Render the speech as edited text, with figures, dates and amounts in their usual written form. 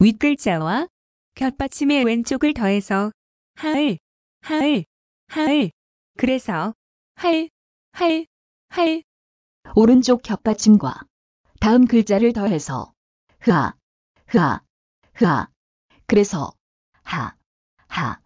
윗글자와 곁받침의 왼쪽을 더해서 하을, 하을, 하을. 그래서 할, 할, 할. 오른쪽 곁받침과 다음 글자를 더해서 흐아, 흐아, 흐아. 그래서 하, 하,